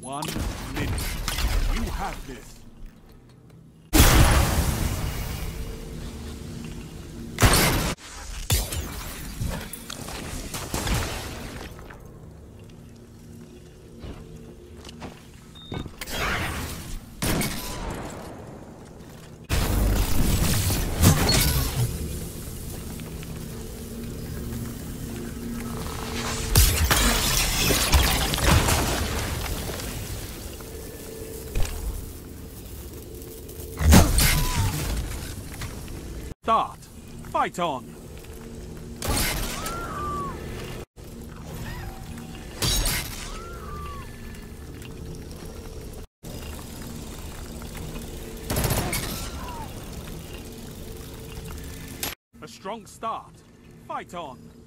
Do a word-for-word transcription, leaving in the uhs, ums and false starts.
One minute. You have this. Start. Fight on. A strong start. Fight on.